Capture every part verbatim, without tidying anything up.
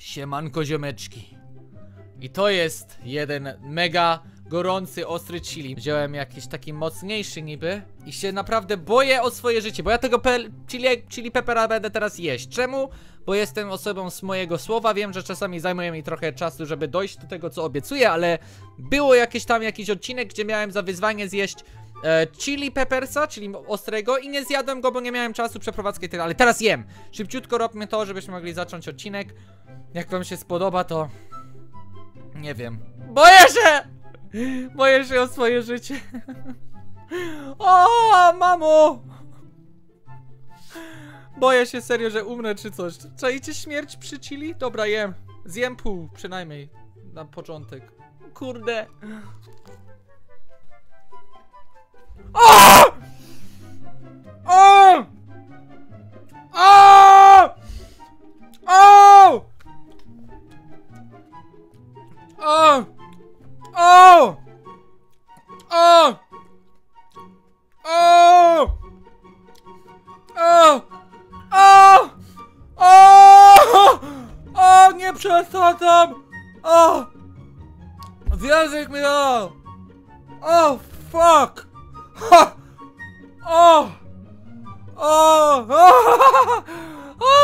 Siemanko ziomeczki. I to jest jeden mega gorący, ostry chili. Wziąłem jakiś taki mocniejszy niby i się naprawdę boję o swoje życie, bo ja tego chili, chili peppera będę teraz jeść. Czemu? Bo jestem osobą z mojego słowa. Wiem, że czasami zajmuje mi trochę czasu, żeby dojść do tego, co obiecuję, ale było jakieś tam jakiś odcinek, gdzie miałem za wyzwanie zjeść e, chili peppersa, czyli ostrego, i nie zjadłem go, bo nie miałem czasu, przeprowadzkę i tak dalej. Teraz jem! Szybciutko robmy to, żebyśmy mogli zacząć odcinek. Jak wam się spodoba, to... nie wiem. Boję się! Boję się o swoje życie. O, mamo! Boję się serio, że umrę czy coś. Czajcie śmierć przy chili? Dobra, jem. Zjem pół przynajmniej na początek. Kurde. O! O! O! O! O! O! O! O! O! O! O! O! Nie przesadzam! O! Związek mi dał! O! Fuck! Ha! O! O! O!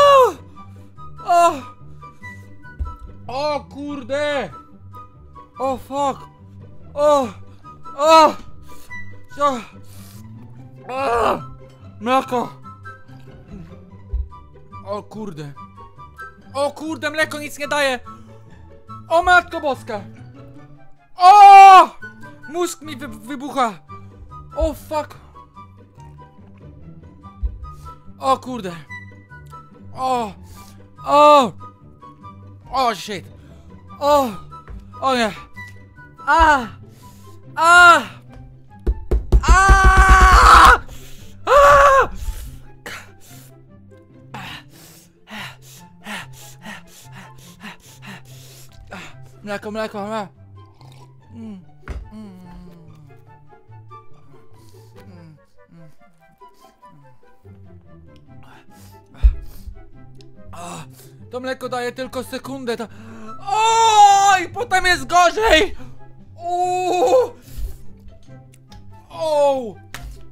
O! O kurde! O fuck! O! O! Co? O! Mleko! O kurde! O kurde, mleko nic nie daje! O matko boska! O! Mózg mi wy wybucha! O fuck! O kurde! O! O! O shit! O! O nie! A! A! A! A! Mleko, mleko, mleko. Mm. Mm. Mm. Mm. O, to mleko daje tylko sekundę. To... O! I potem jest gorzej. Uuuu! O!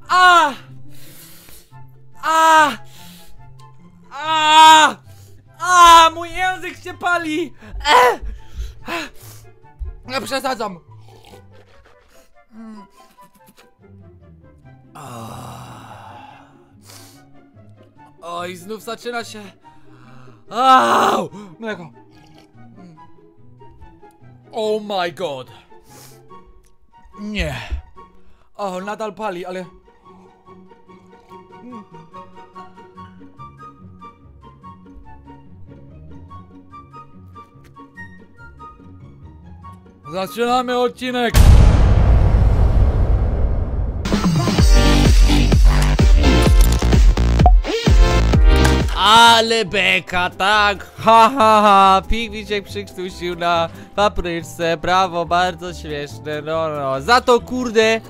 A! A! A! A! Mój język się pali! E! Ja przesadzam! O! I znów zaczyna się... Au! Mleko! Oh my god! Nie. O, nadal pali, ale... Zaczynamy odcinek! Ale beka, tak! Ha ha ha! Pingwin się przykrztusił na papryczce, brawo, bardzo śmieszne, no no. Za to kurde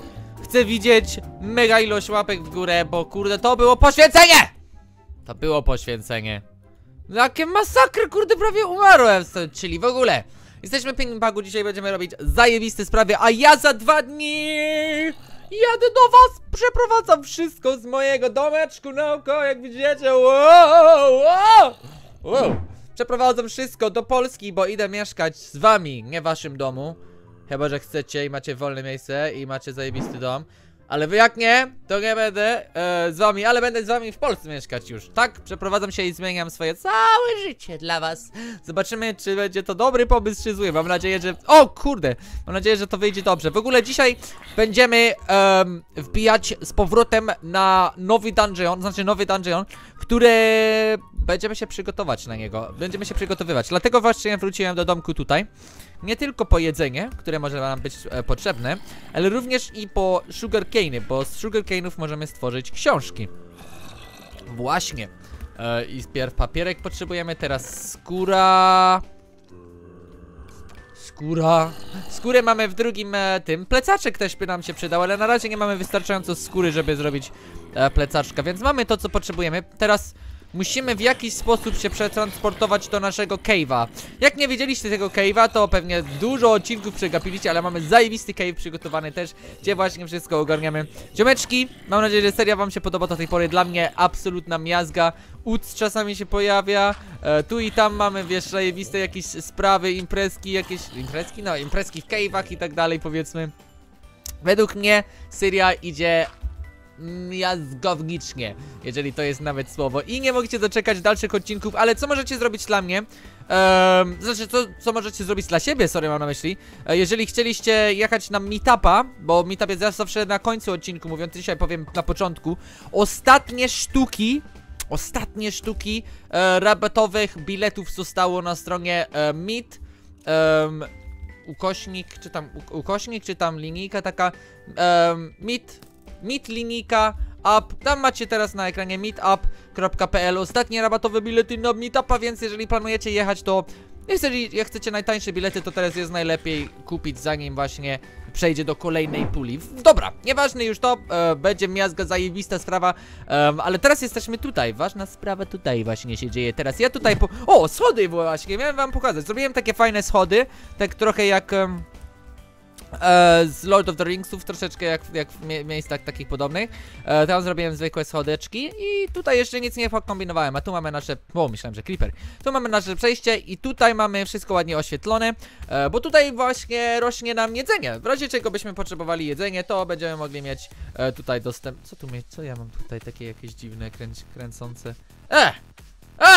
chcę widzieć mega ilość łapek w górę, bo kurde to było poświęcenie! To było poświęcenie. Jakie masakry, kurde, prawie umarłem, czyli w ogóle. Jesteśmy w Pingwin Packu, dzisiaj będziemy robić zajebiste sprawy, a ja za dwa dni jadę do was, przeprowadzam wszystko z mojego domeczku na oko, jak widzicie. Wow, wow, wow. Przeprowadzam wszystko do Polski, bo idę mieszkać z wami, nie w waszym domu. Chyba że chcecie i macie wolne miejsce i macie zajebisty dom. Ale wy jak nie, to nie będę e, z wami, ale będę z wami w Polsce mieszkać już. Tak, przeprowadzam się i zmieniam swoje całe życie dla was. Zobaczymy, czy będzie to dobry pomysł, czy zły. Mam nadzieję, że... O kurde! Mam nadzieję, że to wyjdzie dobrze. W ogóle dzisiaj będziemy um, wbijać z powrotem na nowy dungeon, znaczy nowy dungeon, który... Będziemy się przygotować na niego, będziemy się przygotowywać. Dlatego właśnie wróciłem do domku tutaj. Nie tylko po jedzenie, które może nam być e, potrzebne, ale również i po sugarcane'y, bo z sugarcane'ów możemy stworzyć książki. Właśnie. E, I pierw papierek potrzebujemy, teraz skóra... Skóra... Skórę mamy w drugim e, tym. Plecaczek też by nam się przydał, ale na razie nie mamy wystarczająco skóry, żeby zrobić e, plecaczka, więc mamy to, co potrzebujemy. Teraz... musimy w jakiś sposób się przetransportować do naszego cave'a. Jak nie wiedzieliście tego cave'a, to pewnie dużo odcinków przegapiliście, ale mamy zajebisty cave przygotowany też, gdzie właśnie wszystko ogarniamy. Ziomeczki, mam nadzieję, że seria wam się podoba do tej pory. Dla mnie absolutna miazga. Uc czasami się pojawia, e, tu i tam mamy, wiesz, zajebiste jakieś sprawy, imprezki, jakieś... Imprezki? No, imprezki w cave'ach i tak dalej, powiedzmy. Według mnie seria idzie... miazgownicznie, jeżeli to jest nawet słowo. I nie mogliście doczekać dalszych odcinków, ale co możecie zrobić dla mnie? Eee, znaczy, co, co możecie zrobić dla siebie, sorry, mam na myśli. Eee, jeżeli chcieliście jechać na meetupa, bo meetup jest zawsze na końcu odcinku, mówiąc dzisiaj powiem na początku. Ostatnie sztuki, ostatnie sztuki e, rabatowych biletów zostało na stronie e, meet. Ehm... Ukośnik, czy tam u, ukośnik, czy tam linijka taka e, meet... Meet linijka up, tam macie teraz na ekranie meetup kropka p l ostatnie rabatowe bilety na meetupa, więc jeżeli planujecie jechać, to jeżeli chcecie najtańsze bilety, to teraz jest najlepiej kupić, zanim właśnie przejdzie do kolejnej puli. Dobra, nieważne już to, e, będzie miazga, zajebista sprawa, e, ale teraz jesteśmy tutaj, ważna sprawa tutaj właśnie się dzieje teraz. Ja tutaj po... O, schody właśnie, miałem wam pokazać, zrobiłem takie fajne schody, tak trochę jak... E, E, z Lord of the Ringsów, troszeczkę jak, jak w mie miejscach takich podobnych. e, Tam zrobiłem zwykłe schodeczki i tutaj jeszcze nic nie pokombinowałem. A tu mamy nasze... O, myślałem, że Creeper. Tu mamy nasze przejście i tutaj mamy wszystko ładnie oświetlone, e, bo tutaj właśnie rośnie nam jedzenie. W razie czego byśmy potrzebowali jedzenie, to będziemy mogli mieć e, tutaj dostęp... Co tu mieć? Co ja mam tutaj? Takie jakieś dziwne kręc kręcące... E! E!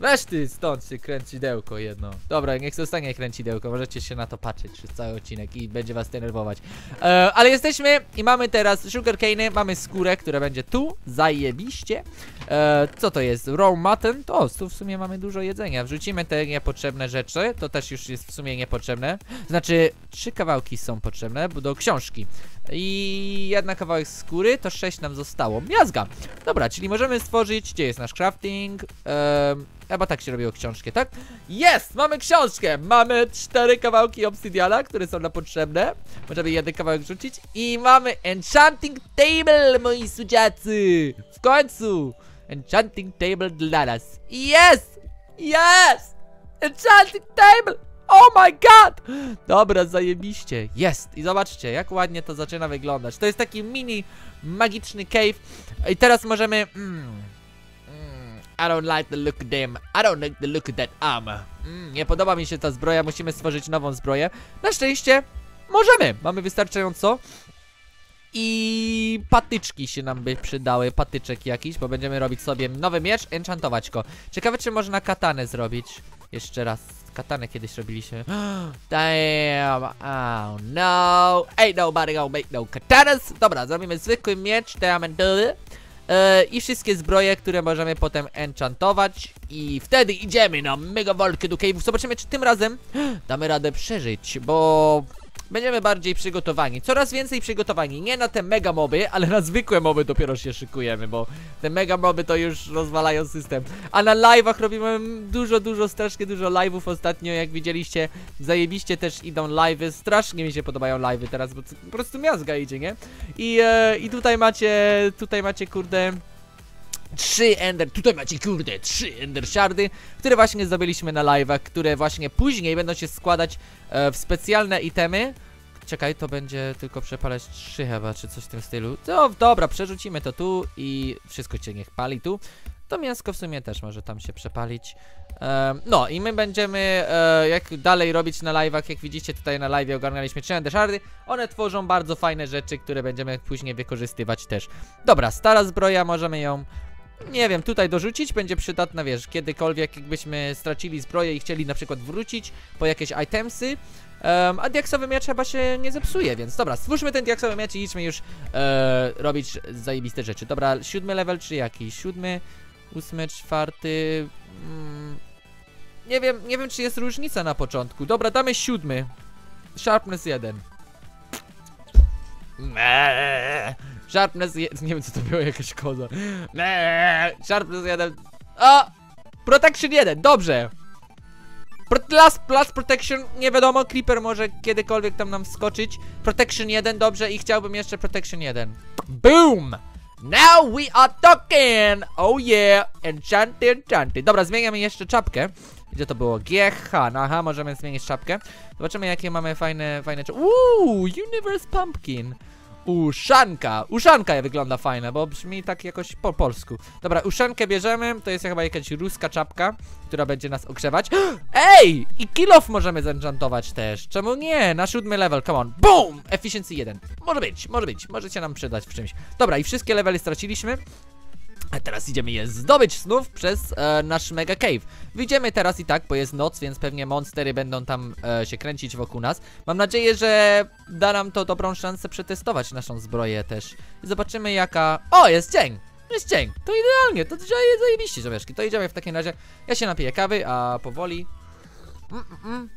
Weź ty stąd się kręcidełko jedno. Dobra, niech zostanie kręcidełko, możecie się na to patrzeć przez cały odcinek i będzie was denerwować. e, Ale jesteśmy i mamy teraz sugarcane'y, mamy skórę, która będzie tu, zajebiście. e, Co to jest? Raw mutton? To tu w sumie mamy dużo jedzenia. Wrzucimy te niepotrzebne rzeczy, to też już jest w sumie niepotrzebne. Znaczy, trzy kawałki są potrzebne, bo do książki. I jedna kawałek skóry, to sześć nam zostało. Miazga! Dobra, czyli możemy stworzyć, gdzie jest nasz crafting? Ehm, chyba tak się robiło książkę, tak? Jest! Mamy książkę! Mamy cztery kawałki obsydiana, które są nam potrzebne. Możemy jeden kawałek rzucić. I mamy enchanting table, moi sudziacy! W końcu! Enchanting table dla nas. Jest! Jest! Enchanting table! Oh my god! Dobra, zajebiście. Jest! I zobaczcie, jak ładnie to zaczyna wyglądać. To jest taki mini, magiczny cave. I teraz możemy... Mm, mm, I don't like the look of them. I don't like the look of that arm. Mm, nie podoba mi się ta zbroja, musimy stworzyć nową zbroję. Na szczęście możemy. Mamy wystarczająco. I patyczki się nam by przydały, patyczek jakiś, bo będziemy robić sobie nowy miecz, enchantować go. Ciekawe, czy można katanę zrobić. Jeszcze raz. Katanę kiedyś robiliśmy. Damn, oh no. Ain't nobody gonna make no katanas. Dobra, zrobimy zwykły miecz, diamentowy. Yy, I wszystkie zbroje, które możemy potem enchantować. I wtedy idziemy na mega walkę do cave'ów. Zobaczymy, czy tym razem damy radę przeżyć, bo... Będziemy bardziej przygotowani, coraz więcej przygotowani, nie na te mega moby, ale na zwykłe moby dopiero się szykujemy, bo te mega moby to już rozwalają system. A na live'ach robimy dużo, dużo, strasznie dużo live'ów ostatnio, jak widzieliście, zajebiście też idą live'y, strasznie mi się podobają live'y teraz, bo po prostu miazga idzie, nie? I, e, i tutaj macie, tutaj macie kurde... Trzy ender, tutaj macie kurde, trzy ender shardy, które właśnie zdobyliśmy na live'ach, które właśnie później będą się składać e, w specjalne itemy. Czekaj, to będzie tylko przepalać trzy chyba, czy coś w tym stylu. No dobra, przerzucimy to tu i wszystko cię niech pali tu. To mięsko w sumie też może tam się przepalić. e, No i my będziemy e, jak dalej robić na live'ach, jak widzicie tutaj na live'ie ogarnialiśmy trzy ender shardy. One tworzą bardzo fajne rzeczy, które będziemy później wykorzystywać też. Dobra, stara zbroja, możemy ją... Nie wiem, tutaj dorzucić będzie przydatna, wiesz, kiedykolwiek jakbyśmy stracili zbroję i chcieli na przykład wrócić po jakieś itemsy. um, A diaksowy miecz chyba się nie zepsuje, więc dobra, stwórzmy ten diaksowy miecz i idźmy już e, robić zajebiste rzeczy. Dobra, siódmy level czy jaki? Siódmy, ósmy, czwarty... Mm, nie wiem, nie wiem czy jest różnica na początku. Dobra, damy siódmy. Sharpness jeden. Eee. Sharpness jeden, nie wiem co to było, jakaś koza. Eee, Sharpness jeden. O! Protection jeden, dobrze. Plus, plus protection, nie wiadomo, Creeper może kiedykolwiek tam nam wskoczyć. Protection jeden, dobrze, i chciałbym jeszcze protection jeden. Boom! Now we are talking! Oh yeah! Enchanted, enchanted. Dobra, zmieniamy jeszcze czapkę. Gdzie to było? G H. No aha, możemy zmienić czapkę. Zobaczymy, jakie mamy fajne, fajne czapki. Uuu, Universe Pumpkin. Uszanka. Uszanka wygląda fajna, bo brzmi tak jakoś po polsku. Dobra, uszankę bierzemy. To jest chyba jakaś ruska czapka, która będzie nas ogrzewać. Ej! I kill-off możemy zenchantować też. Czemu nie? Na siódmy level, come on. Boom! Efficiency jeden. Może być, może być. Może się nam przydać w czymś. Dobra, i wszystkie levely straciliśmy. A teraz idziemy je zdobyć znów przez e, nasz mega cave. Wyjdziemy teraz i tak, bo jest noc, więc pewnie monstery będą tam e, się kręcić wokół nas. Mam nadzieję, że da nam to dobrą szansę przetestować naszą zbroję też. I zobaczymy jaka... O, jest dzień! Jest dzień! To idealnie, to jest zajebiście, żołnierzki. To idziemy w takim razie. Ja się napiję kawy, a powoli... Mm -mm.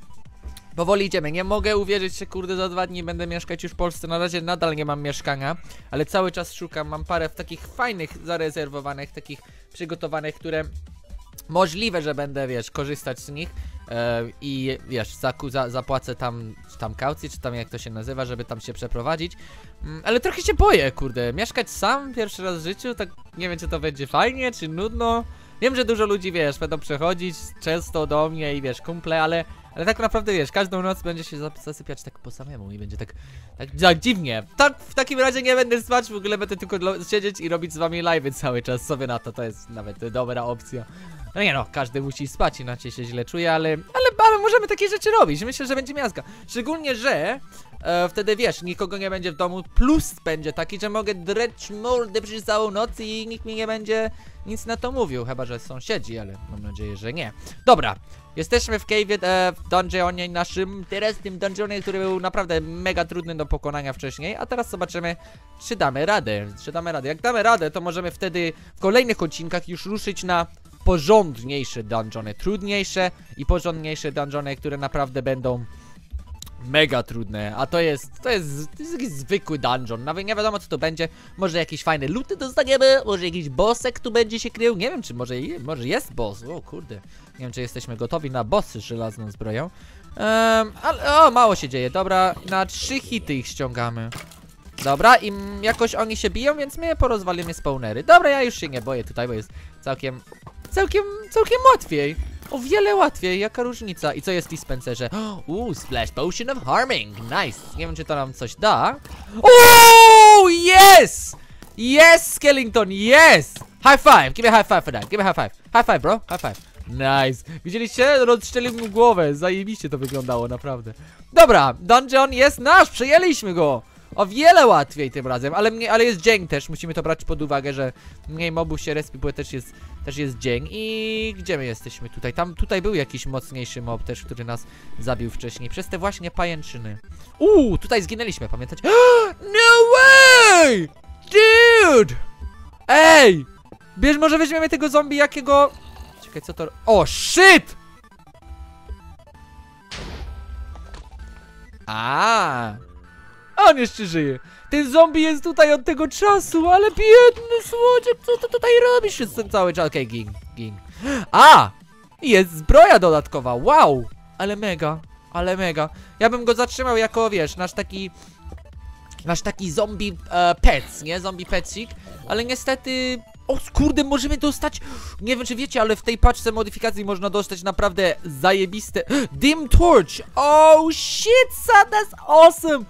Powoli idziemy, nie mogę uwierzyć, że kurde za dwa dni będę mieszkać już w Polsce. Na razie nadal nie mam mieszkania, ale cały czas szukam, mam parę takich fajnych zarezerwowanych, takich przygotowanych, które możliwe, że będę, wiesz, korzystać z nich yy, i wiesz, za, zapłacę tam, tam kaucję, czy tam jak to się nazywa, żeby tam się przeprowadzić. Yy, ale trochę się boję, kurde, mieszkać sam pierwszy raz w życiu, tak nie wiem, czy to będzie fajnie, czy nudno. Wiem, że dużo ludzi, wiesz, będą przechodzić często do mnie i wiesz, kumple, ale... Ale tak naprawdę, wiesz, każdą noc będzie się zasypiać tak po samemu i będzie tak, tak, tak dziwnie. Tak, w takim razie nie będę spać, w ogóle będę tylko siedzieć i robić z wami live'y cały czas. Sobie na to, to jest nawet dobra opcja. No nie no, każdy musi spać, inaczej się źle czuje, ale, ale, ale możemy takie rzeczy robić. Myślę, że będzie miazga. Szczególnie, że e, wtedy, wiesz, nikogo nie będzie w domu, plus będzie taki, że mogę dreć mordę przez całą noc i nikt mi nie będzie nic na to mówił. Chyba że sąsiedzi, ale mam nadzieję, że nie. Dobra. Jesteśmy w cave'ie, e, w dungeonie naszym, teraz tym dungeonie, który był naprawdę mega trudny do pokonania wcześniej. A teraz zobaczymy, czy damy radę, czy damy radę. Jak damy radę, to możemy wtedy w kolejnych odcinkach już ruszyć na porządniejsze dungeony, trudniejsze i porządniejsze dungeony, które naprawdę będą mega trudne. A to jest, to jest, to jest jakiś zwykły dungeon, nawet nie wiadomo co to będzie. Może jakieś fajne looty dostaniemy, może jakiś bossek tu będzie się krył. Nie wiem czy może, może jest boss, o kurde. Nie wiem czy jesteśmy gotowi na bossy z żelazną zbroją. um, Ale o, mało się dzieje, dobra. Na trzy hity ich ściągamy. Dobra, i jakoś oni się biją, więc my porozwalimy spawnery. Dobra, ja już się nie boję tutaj, bo jest całkiem, całkiem, całkiem łatwiej. O wiele łatwiej, jaka różnica. I co jest w dispenserze? Uuu, Splash Potion of Harming, nice. Nie wiem czy to nam coś da. Uuu, yes! Yes, Skellington, yes! High five, give me high five for that, give me high five. High five bro, high five. Nice, widzieliście? Rozstrzelił mu głowę, zajebiście to wyglądało, naprawdę. Dobra, dungeon jest nasz, przejęliśmy go. O wiele łatwiej tym razem, ale, mnie, ale jest dzień też, musimy to brać pod uwagę, że mniej mobów się respi, bo też jest, też jest dzień. I gdzie my jesteśmy tutaj? Tam, tutaj był jakiś mocniejszy mob też, który nas zabił wcześniej, przez te właśnie pajęczyny. Uuu, tutaj zginęliśmy, pamiętać? No way! Dude! Ej! Bierz, może weźmiemy tego zombie jakiego... Czekaj, co to... O, shit! A. On jeszcze żyje. Ten zombie jest tutaj od tego czasu, ale biedny słodziek, co to tutaj robisz z tym cały czas? Okej, okay, ging, ging. A! Jest zbroja dodatkowa, wow! Ale mega, ale mega. Ja bym go zatrzymał jako, wiesz, nasz taki... Nasz taki zombie e, pets, nie? Zombie petsik. Ale niestety... O kurde, możemy dostać... Nie wiem czy wiecie, ale w tej paczce modyfikacji można dostać naprawdę zajebiste... Dim Torch! Oh shit, son, that's awesome!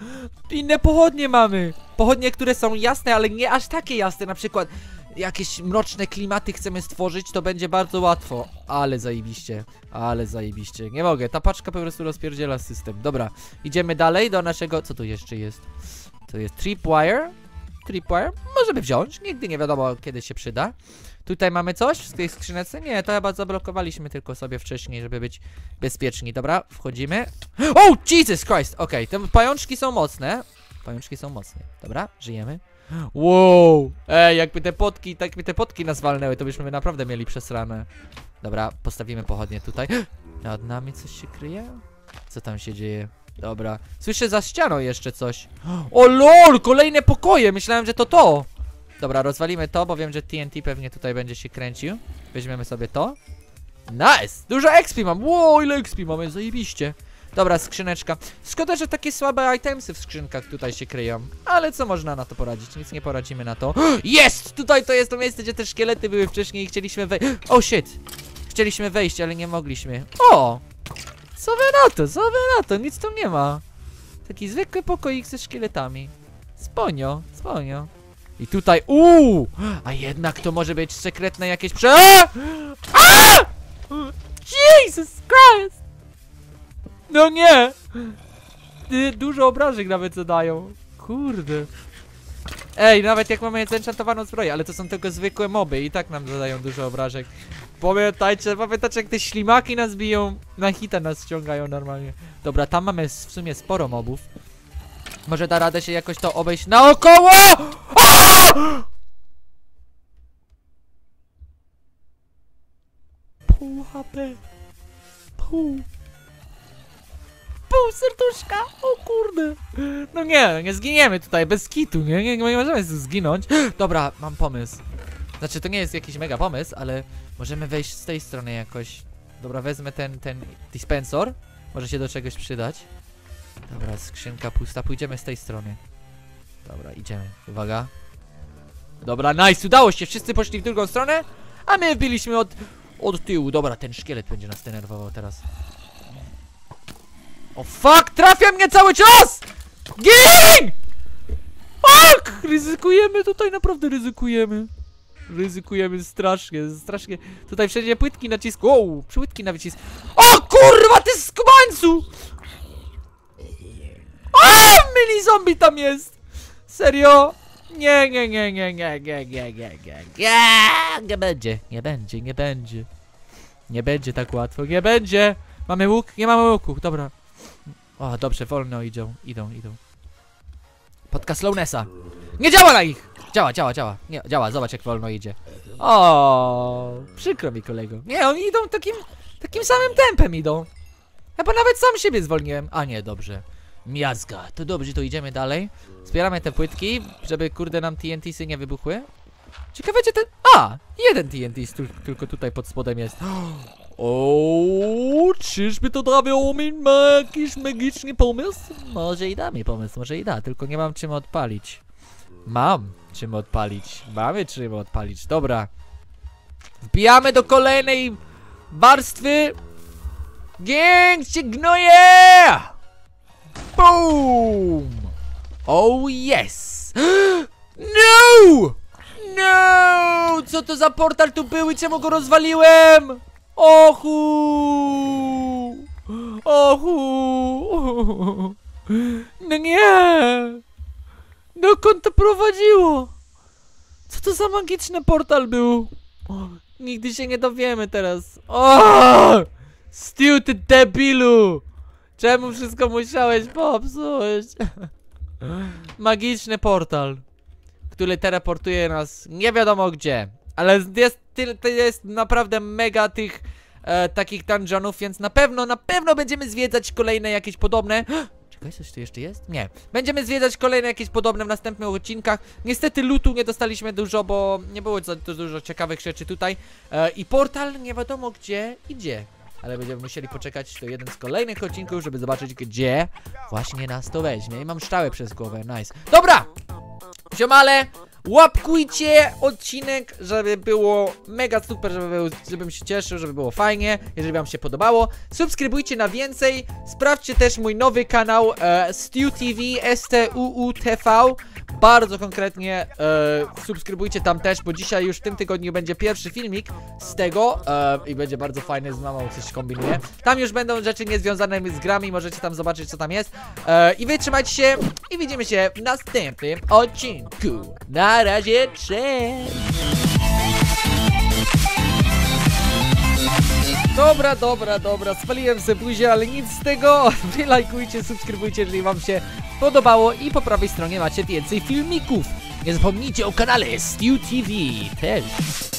Inne pochodnie mamy. Pochodnie, które są jasne, ale nie aż takie jasne. Na przykład jakieś mroczne klimaty chcemy stworzyć, to będzie bardzo łatwo. Ale zajebiście, ale zajebiście. Nie mogę, ta paczka po prostu rozpierdziela system. Dobra, idziemy dalej do naszego... Co tu jeszcze jest? To jest Tripwire. Tripwire, możemy wziąć, nigdy nie wiadomo kiedy się przyda. Tutaj mamy coś w tej skrzynce? Nie, to chyba zablokowaliśmy tylko sobie wcześniej, żeby być bezpieczni. Dobra, wchodzimy. Oh, Jesus Christ, okej, okay, te pajączki są mocne. Pajączki są mocne, dobra, żyjemy. Wow, ej, jakby te potki, tak by te potki nas walnęły, to byśmy naprawdę mieli przesrane. Dobra, postawimy pochodnie tutaj. Nad nami coś się kryje? Co tam się dzieje? Dobra, słyszę za ścianą jeszcze coś. O lol, kolejne pokoje, myślałem, że to to. Dobra, rozwalimy to, bo wiem, że T N T pewnie tutaj będzie się kręcił. Weźmiemy sobie to. Nice, dużo X P mam, wow, ile X P mamy, zajebiście. Dobra, skrzyneczka. Szkoda, że takie słabe itemsy w skrzynkach tutaj się kryją. Ale co można na to poradzić? Nic nie poradzimy na to. Jest! Tutaj to jest to miejsce, gdzie te szkielety były wcześniej i chcieliśmy wejść. O, shit! Chcieliśmy wejść, ale nie mogliśmy. O! Co wy na to? Co wy na to? Nic tam nie ma. Taki zwykły pokoik ze szkieletami. Sponio, sponio. I tutaj, uuu! A jednak to może być sekretne jakieś prze... A! A! Jesus Christ! No nie! Dużo obrażeń nawet zadają. Kurde. Ej, nawet jak mamy zenchantowaną zbroję, ale to są tylko zwykłe moby i tak nam zadają dużo obrażeń. Pamiętajcie, pamiętajcie jak te ślimaki nas biją, na hita nas ściągają normalnie. Dobra, tam mamy w sumie sporo mobów. Może da radę się jakoś to obejść naokoło! Aaaa! Pół H P. Pół. Pół serduszka, o kurde. No nie, nie zginiemy tutaj, bez kitu, nie? Nie, nie możemy zginąć. Dobra, mam pomysł. Znaczy to nie jest jakiś mega pomysł, ale możemy wejść z tej strony jakoś. Dobra, wezmę ten, ten dispensor. Może się do czegoś przydać. Dobra, skrzynka pusta, pójdziemy z tej strony. Dobra, idziemy, uwaga. Dobra, nice, udało się, wszyscy poszli w drugą stronę. A my wbiliśmy od, od tyłu. Dobra, ten szkielet będzie nas denerwował teraz. O fuck, trafia mnie cały czas! Gin! Fuck! Ryzykujemy tutaj, naprawdę ryzykujemy. Ryzykujemy strasznie, strasznie. Tutaj wszędzie płytki nacisku. Wow, płytki na wycisk. O kurwa, ty skubańcu! O, mini zombie tam jest! Serio? Nie, nie, nie, nie, nie, nie, nie, nie, nie, nie będzie, nie będzie, nie będzie. Nie będzie tak łatwo, nie będzie. Mamy łuk? Nie mamy łuku, dobra. O, dobrze, wolno idą, idą, idą. Podcast Lownesa. Nie działa na ich! Działa, działa, działa. Nie, działa, zobacz jak wolno idzie. O, przykro mi kolego. Nie, oni idą takim, takim samym tempem idą. Chyba nawet sam siebie zwolniłem. A nie, dobrze. Miazga, to dobrze, to idziemy dalej. Zbieramy te płytki, żeby kurde nam T N T-sy nie wybuchły. Ciekawe gdzie ten... A! Jeden T N T tylko tutaj pod spodem jest. O, czyżby to dawało mi jakiś magiczny pomysł? Może i da mi pomysł, może i da, tylko nie mam czym odpalić. Mam czym odpalić, mamy czym odpalić, dobra. Wbijamy do kolejnej warstwy. Gięć się gnoje! Boom! Oh yes! No! No! Co to za portal tu był i czemu go rozwaliłem? Ohu! Ohu! No nie! Dokąd to prowadziło? Co to za magiczny portal był? O, nigdy się nie dowiemy teraz. O! Stu, ty debilu! Czemu wszystko musiałeś popsuć? Magiczny portal, który teleportuje nas nie wiadomo gdzie. Ale jest, jest naprawdę mega tych e, takich dungeonów, więc na pewno, na pewno będziemy zwiedzać kolejne jakieś podobne. Czekaj, coś tu jeszcze jest? Nie. Będziemy zwiedzać kolejne jakieś podobne w następnych odcinkach. Niestety lootu nie dostaliśmy dużo, bo nie było za dużo ciekawych rzeczy tutaj. E, I portal nie wiadomo gdzie idzie. Ale będziemy musieli poczekać do jeden z kolejnych odcinków, żeby zobaczyć gdzie właśnie nas to weźmie. I mam szczałę przez głowę, nice. Dobra! Ziomale, łapkujcie odcinek, żeby było mega super, żeby, żebym się cieszył, żeby było fajnie, jeżeli wam się podobało. Subskrybujcie na więcej, sprawdźcie też mój nowy kanał e, StuTV, S T U U T V. Bardzo konkretnie e, subskrybujcie tam też, bo dzisiaj już w tym tygodniu będzie pierwszy filmik z tego e, i będzie bardzo fajny, z mamą coś kombinuję. Tam już będą rzeczy niezwiązane z grami, możecie tam zobaczyć co tam jest. E, I wytrzymajcie się i widzimy się w następnym odcinku. Na razie, cześć! Dobra, dobra, dobra, spaliłem se buzię, ale nic z tego. Wy lajkujcie, subskrybujcie, jeżeli wam się podobało i po prawej stronie macie więcej filmików. Nie zapomnijcie o kanale StuTV też.